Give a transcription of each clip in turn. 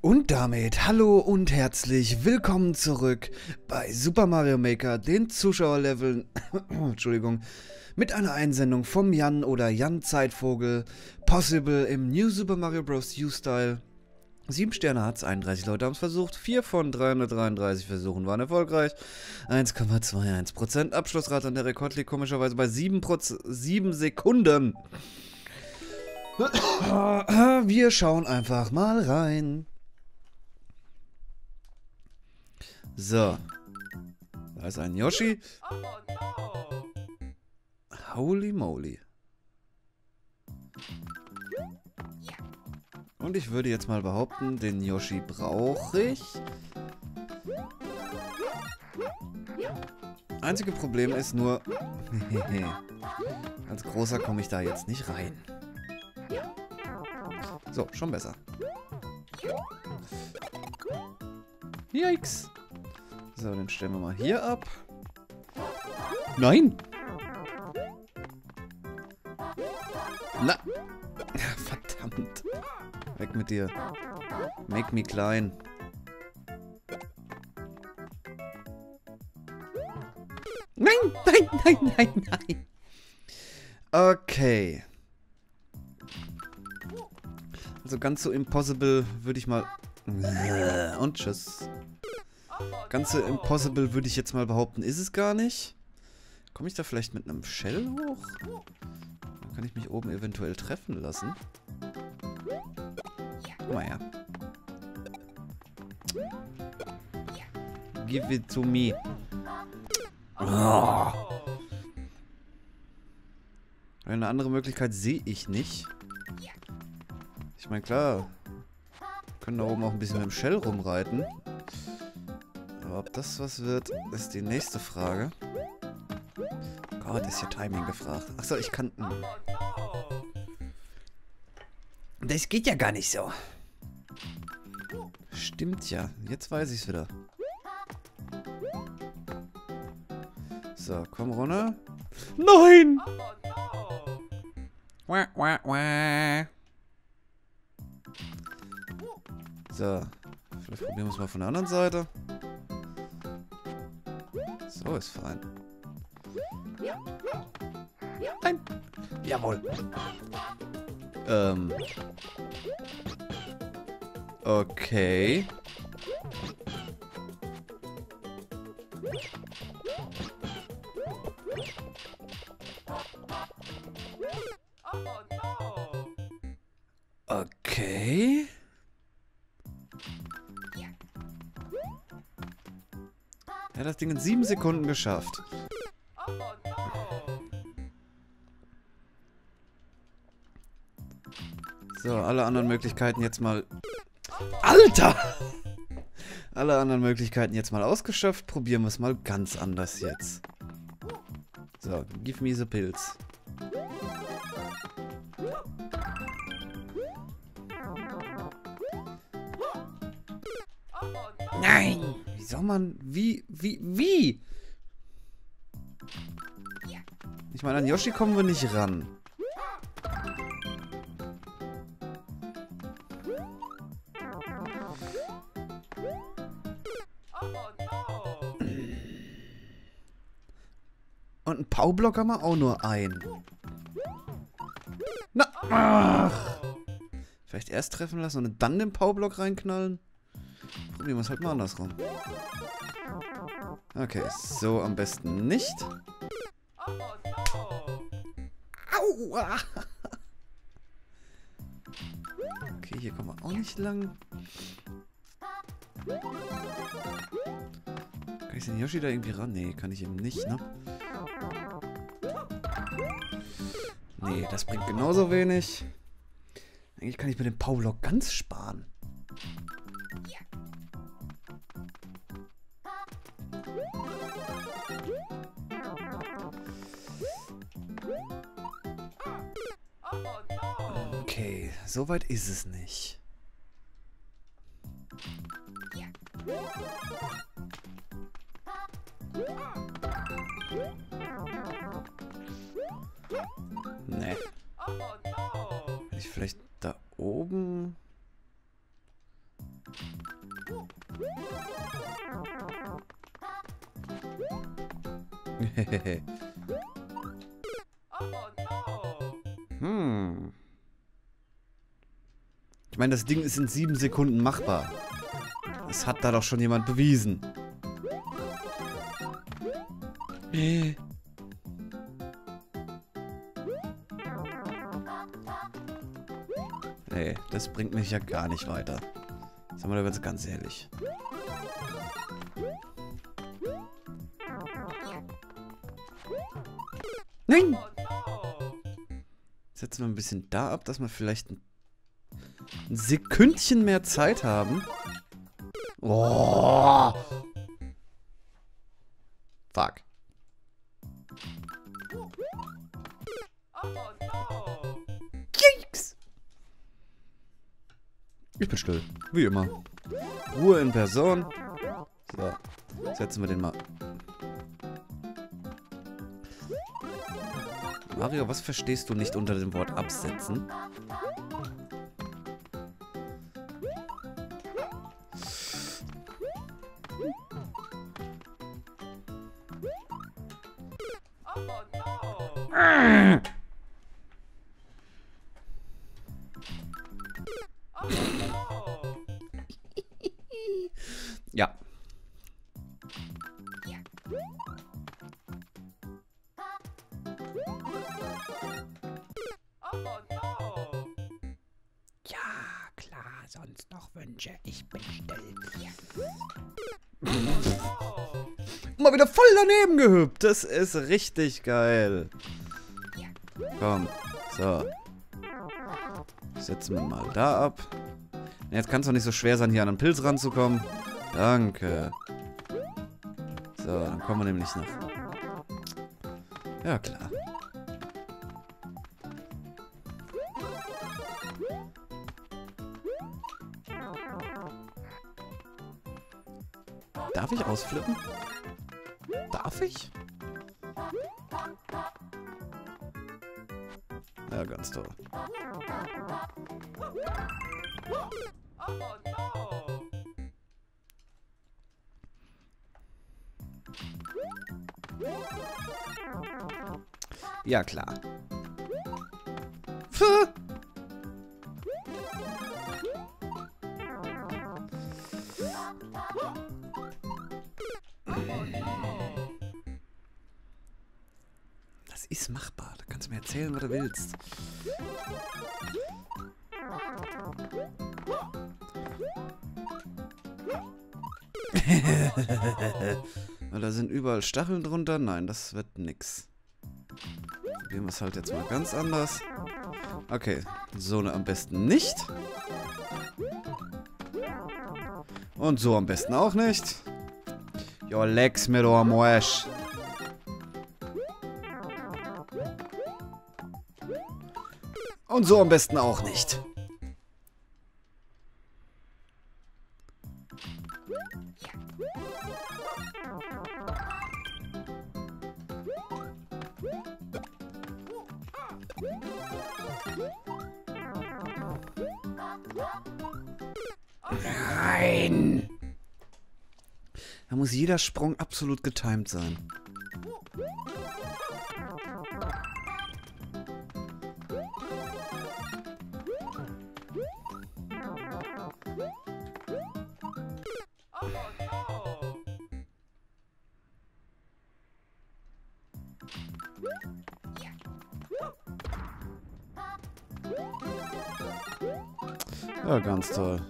Und damit hallo und herzlich willkommen zurück bei Super Mario Maker, den Zuschauerleveln, Entschuldigung, mit einer Einsendung vom Jan oder Jan Zeitvogel, Possible im New Super Mario Bros. U-Style. 7 Sterne hat's, 31 Leute haben es versucht, 4 von 333 Versuchen waren erfolgreich, 1,21% Abschlussrate, an der Rekord liegt komischerweise bei 7 Sekunden. Wir schauen einfach mal rein. So. Da ist ein Yoshi. Holy moly. Und ich würde jetzt mal behaupten, den Yoshi brauche ich. Einzige Problem ist nur, als großer komme ich da jetzt nicht rein. So, schon besser. Yikes. So, den stellen wir mal hier ab. Nein! Na! Verdammt. Weg mit dir. Make me klein. Nein, nein, nein, nein, nein. Okay. Also ganz so impossible würde ich mal... Und tschüss. Ganz so impossible würde ich jetzt mal behaupten, ist es gar nicht. Komme ich da vielleicht mit einem Shell hoch? Dann kann ich mich oben eventuell treffen lassen. Guck mal her. Give it to me. Oh. Eine andere Möglichkeit sehe ich nicht. Ich meine, klar, wir können da oben auch ein bisschen mit dem Shell rumreiten. Aber ob das was wird, ist die nächste Frage. Gott, ist hier Timing gefragt. Achso, ich kann... Das geht ja gar nicht so. Stimmt ja. Jetzt weiß ich's wieder. So, komm runter. Nein! Wah, wah, wah. So, vielleicht probieren wir es mal von der anderen Seite. So, ist fein. Nein! Jawohl! Okay. Okay. Er hat das Ding in 7 Sekunden geschafft. So, alle anderen Möglichkeiten jetzt mal... Alter! Alle anderen Möglichkeiten jetzt mal ausgeschöpft. Probieren wir es mal ganz anders jetzt. So, give me the pills. Nein! Wie soll man... Wie? Ich meine, an Yoshi kommen wir nicht ran. Und einen Paublock haben wir auch nur einen. Na! Ach. Vielleicht erst treffen lassen und dann den Paublock reinknallen? Probieren wir es halt mal andersrum. Okay, so am besten nicht. Aua! Okay, hier kommen wir auch nicht lang. Kann ich den Yoshi da irgendwie ran? Nee, kann ich eben nicht, ne? Nee, das bringt genauso wenig. Eigentlich kann ich mir den Paublock ganz sparen. Okay, so weit ist es nicht. Nee. Hätte ich vielleicht da oben... Hm. Ich meine, das Ding ist in 7 Sekunden machbar. Das hat da doch schon jemand bewiesen. Nee, das bringt mich ja gar nicht weiter. Sagen wir jetzt ganz ehrlich. Nein! Setzen wir ein bisschen da ab, dass wir vielleicht ein Sekündchen mehr Zeit haben. Oh! Fuck. Jinx! Ich bin still. Wie immer. Ruhe in Person. So. Setzen wir den mal. Mario, was verstehst du nicht unter dem Wort absetzen? Ja. Ja, klar, sonst noch Wünsche. Ich bin still. Mal wieder voll daneben gehüpft. Das ist richtig geil. Komm, so. Setzen wir mal da ab. Jetzt kann es doch nicht so schwer sein, hier an einen Pilz ranzukommen. Danke. So, dann kommen wir nämlich noch. Ja, klar. Darf ich ausflippen? Darf ich? Ja, ganz toll. Ja, klar. Puh. Das ist machbar. Da kannst du mir erzählen, was du willst. Da sind überall Stacheln drunter. Nein, das wird nix. Probieren wir es halt jetzt mal ganz anders. Okay, so am besten nicht. Und so am besten auch nicht. Jo, lex mir doch am Arsch. Und so am besten auch nicht. Nein! Da muss jeder Sprung absolut getimed sein. Ja, ganz toll.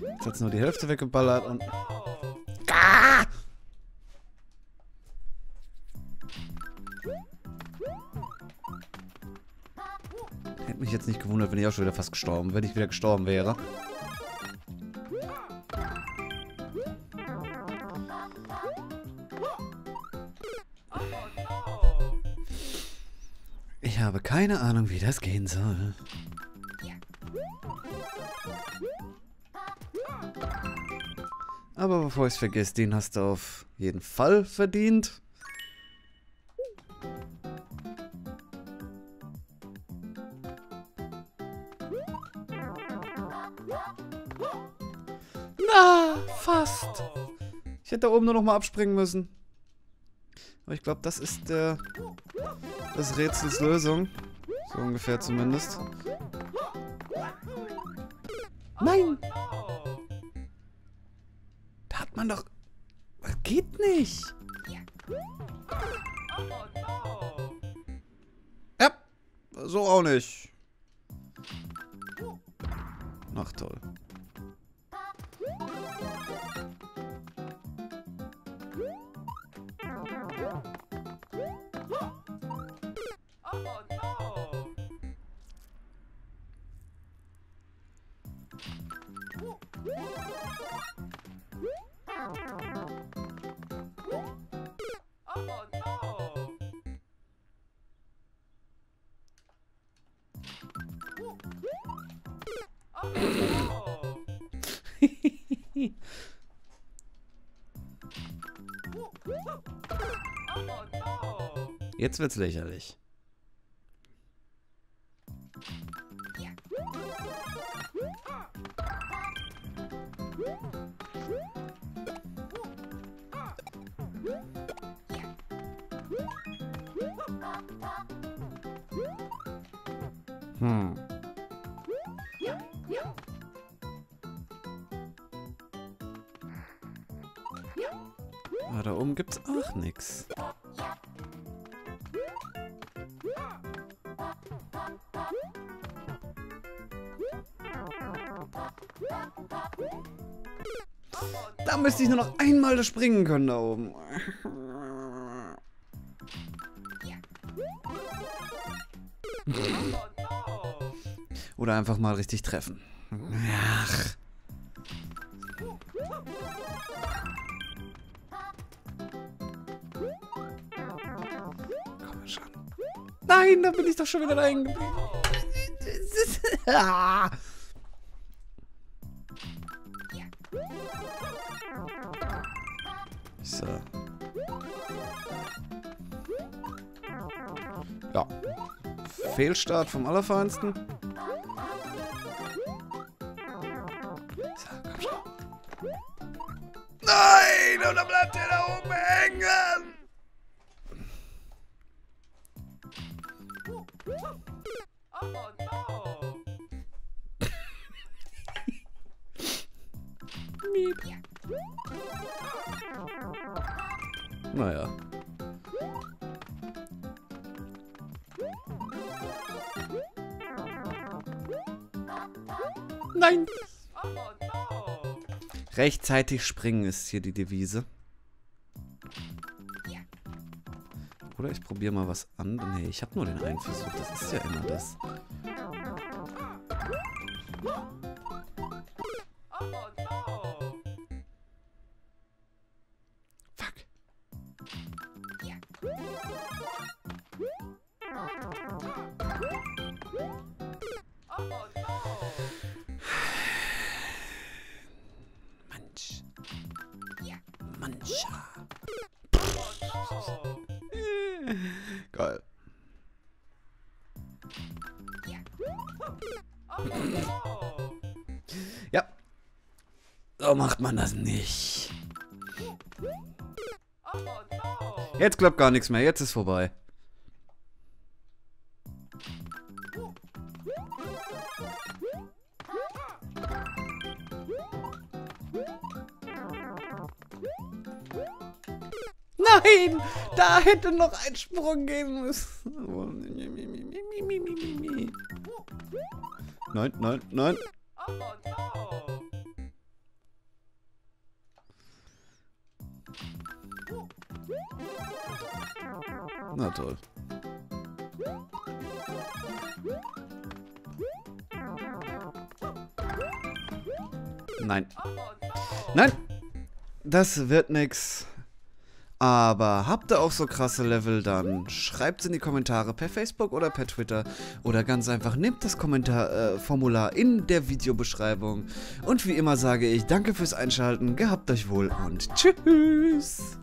Jetzt hat es nur die Hälfte weggeballert und... Ah! Hätte mich jetzt nicht gewundert, wenn ich auch schon wieder fast gestorben wäre, wenn ich wieder gestorben wäre. Ich habe keine Ahnung, wie das gehen soll. Aber bevor ich es vergesse, den hast du auf jeden Fall verdient. Ah, fast. Ich hätte da oben nur noch mal abspringen müssen. Aber ich glaube, das ist das Rätsels Lösung. So ungefähr zumindest. Nein! Da hat man doch... Das geht nicht! Ja, so auch nicht. Ach toll. Jetzt wird's lächerlich. Ah, da oben gibt's auch nix. Da müsste ich nur noch einmal das springen können da oben. Oder einfach mal richtig treffen. Ach. Komm schon. Nein, da bin ich doch schon wieder reingeblieben. So. Ja. Fehlstart vom Allerfeinsten. So, komm schon. Nein! Und dann bleibt er da oben hängen! Oh no! Miep. Naja. Nein! Rechtzeitig springen ist hier die Devise. Oder ich probiere mal was an. Nee, ich habe nur den einen Versuch. Das ist ja immer das. Geil. Ja. So macht man das nicht. Jetzt klappt gar nichts mehr. Jetzt ist vorbei. Nein, da hätte noch ein Sprung geben müssen. Nein, nein, nein. Na toll. Nein. Nein. Das wird nix. Aber habt ihr auch so krasse Level, dann schreibt es in die Kommentare per Facebook oder per Twitter. Oder ganz einfach, nehmt das Kommentarformular in der Videobeschreibung. Und wie immer sage ich, danke fürs Einschalten, gehabt euch wohl und tschüss!